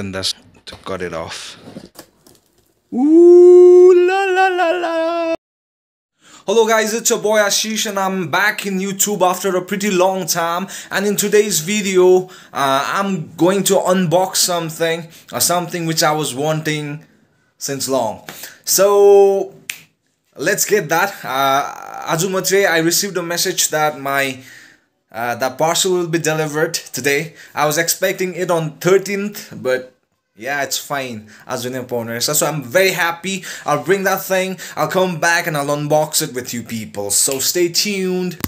in this to cut it off. Ooh, la la la la. Hello guys, it's your boy Ashish and I'm back in YouTube after a pretty long time, and in today's video I'm going to unbox something which I was wanting since long. So let's get that. Azumatre, I received a message that my that parcel will be delivered today. I was expecting it on 13th, but yeah, it's fine. So I'm very happy. I'll bring that thing. I'll come back and I'll unbox it with you people. So stay tuned.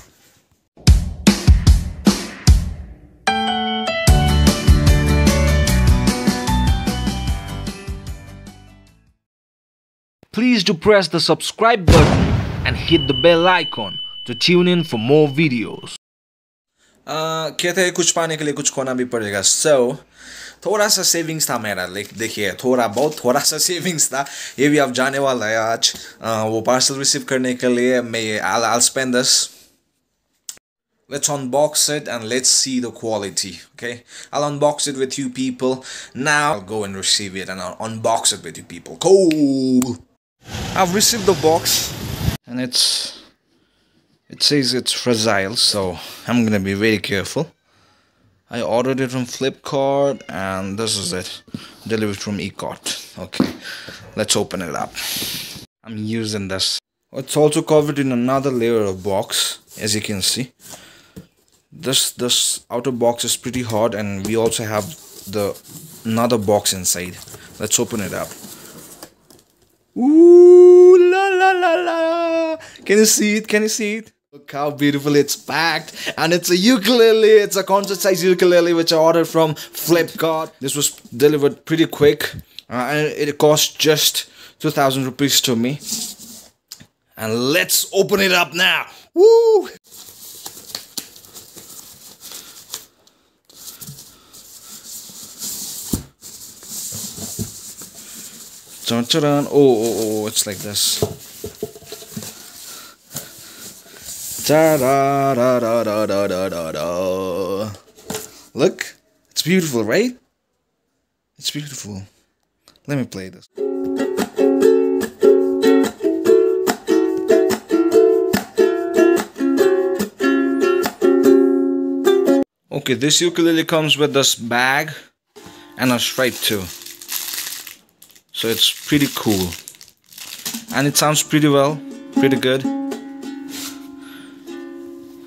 Please do press the subscribe button and hit the bell icon to tune in for more videos. कहते हैं कुछ पाने के लिए कुछ खोना भी पड़ेगा. So थोड़ा सा सेविंग्स था मेरा, देखिए थोड़ा सा सेविंग्स था. ये भी आप जाने वाला है आज वो पार्सल रिसीव करने के लिए. मैं I'll spend this. Let's unbox it and let's see the quality. Okay, I'll unbox it with you people. Now I'll go and receive it and I'll unbox it with you people. Cool. I've received the box and it says it's fragile, so I'm gonna be very careful. I ordered it from Flipkart and this is it, delivered from E-Cart. Okay, let's open it up. I'm using this. It's also covered in another layer of box, as you can see. This outer box is pretty hard, and we also have the another box inside. Let's open it up. Ooh, la la la la! Can you see it? Can you see it? Look how beautifully it's packed, and it's a ukulele. It's a concert size ukulele which I ordered from Flipkart. This was delivered pretty quick, and it cost just 2,000 rupees to me. And let's open it up now. Woo! Dun, dun, dun. Oh, it's like this. Da, da, da, da, da, da, da, da. Look, it's beautiful, right? It's beautiful. Let me play this. Okay, this ukulele comes with this bag and a stripe too. So it's pretty cool, and it sounds pretty well, pretty good.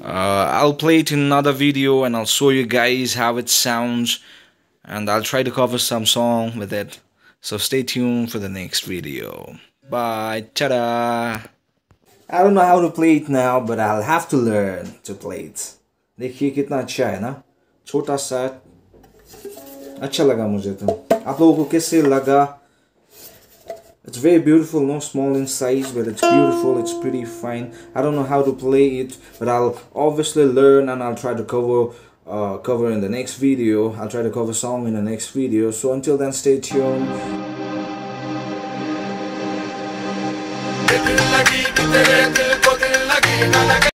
I'll play it in another video and I'll show you guys how it sounds, and I'll try to cover some song with it. So stay tuned for the next video. Bye, ta-da! I don't know how to play it now, but I'll have to learn to play it. देखिए कितना अच्छा है ना, छोटा सा. अच्छा लगा मुझे तो. आप लोगों को कैसे लगा? It's very beautiful, no small in size, but it's beautiful, it's pretty fine. I don't know how to play it, but I'll obviously learn and I'll try to cover in the next video. I'll try to cover song in the next video. So until then, stay tuned.